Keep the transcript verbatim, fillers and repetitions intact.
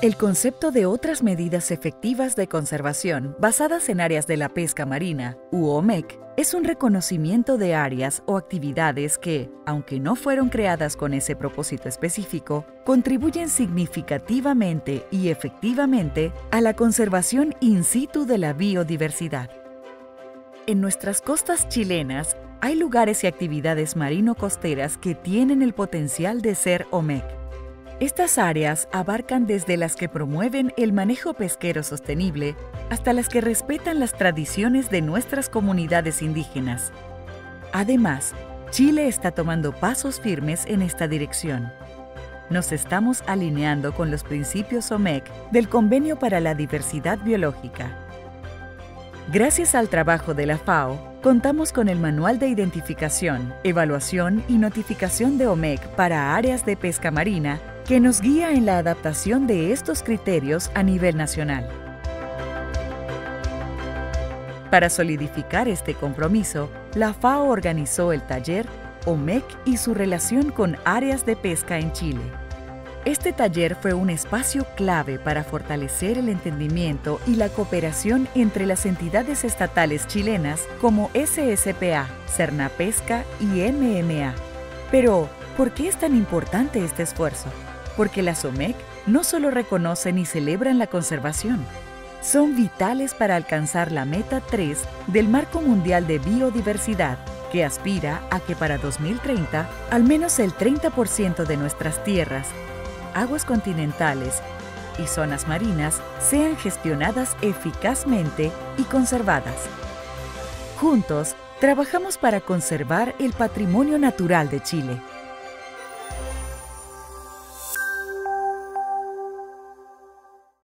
El concepto de otras medidas efectivas de conservación basadas en áreas de la pesca marina, u O M E C, es un reconocimiento de áreas o actividades que, aunque no fueron creadas con ese propósito específico, contribuyen significativamente y efectivamente a la conservación in situ de la biodiversidad. En nuestras costas chilenas hay lugares y actividades marino-costeras que tienen el potencial de ser O M E C. Estas áreas abarcan desde las que promueven el manejo pesquero sostenible hasta las que respetan las tradiciones de nuestras comunidades indígenas. Además, Chile está tomando pasos firmes en esta dirección. Nos estamos alineando con los principios O M E C del Convenio para la Diversidad Biológica. Gracias al trabajo de la F A O, contamos con el Manual de Identificación, Evaluación y Notificación de O M E C para áreas de pesca marina, que nos guía en la adaptación de estos criterios a nivel nacional. Para solidificar este compromiso, la F A O organizó el taller O M E C y su relación con áreas de pesca en Chile. Este taller fue un espacio clave para fortalecer el entendimiento y la cooperación entre las entidades estatales chilenas como S S P A, Sernapesca y M M A. Pero, ¿por qué es tan importante este esfuerzo? Porque las O M E C no solo reconocen y celebran la conservación, son vitales para alcanzar la meta tres del Marco Mundial de Biodiversidad, que aspira a que para dos mil treinta al menos el treinta por ciento de nuestras tierras, aguas continentales y zonas marinas sean gestionadas eficazmente y conservadas. Juntos, trabajamos para conservar el patrimonio natural de Chile.